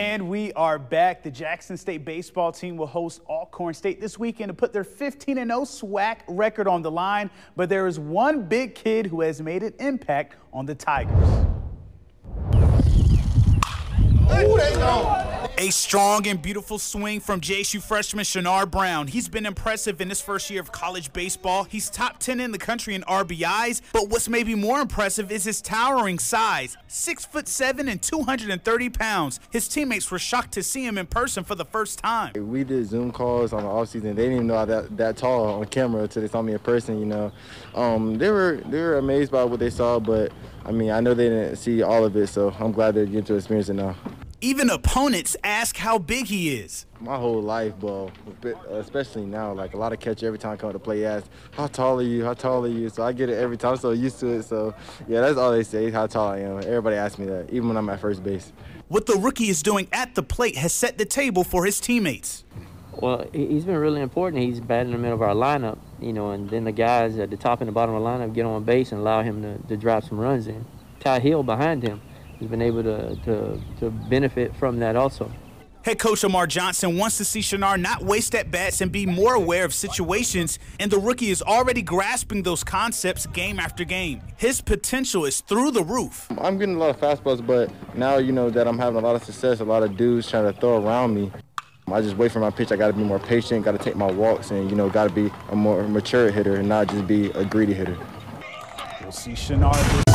And we are back. The Jackson State baseball team will host Alcorn State this weekend to put their 15-0 SWAC record on the line. But there is one big kid who has made an impact on the Tigers. A strong and beautiful swing from JSU freshman Chenar Brown. He's been impressive in his first year of college baseball. He's top 10 in the country in RBIs, but what's maybe more impressive is his towering size, 6'7" and 230 pounds. His teammates were shocked to see him in person for the first time. We did Zoom calls on the offseason. They didn't even know I was that tall on camera until they saw me in person, you know. They were amazed by what they saw, but I mean, I know they didn't see all of it, so I'm glad they're getting to experience it now. Even opponents ask how big he is. My whole life, bro, especially now, like a lot of catch every time I come to play, ask, how tall are you? How tall are you? So I get it every time, I'm so used to it. So yeah, that's all they say, how tall I am. Everybody asks me that, even when I'm at first base. What the rookie is doing at the plate has set the table for his teammates. Well, he's been really important. He's batting in the middle of our lineup, you know, and then the guys at the top and the bottom of the lineup get on base and allow him to drive some runs in. Ty Hill behind him has been able to benefit from that also. Head coach Omar Johnson wants to see Chenar not waste at-bats and be more aware of situations, and the rookie is already grasping those concepts game after game. His potential is through the roof. I'm getting a lot of fastballs, but now you know that I'm having a lot of success, a lot of dudes trying to throw around me. I just wait for my pitch. I got to be more patient, got to take my walks, and, you know, got to be a more mature hitter and not just be a greedy hitter. We'll see Chenar.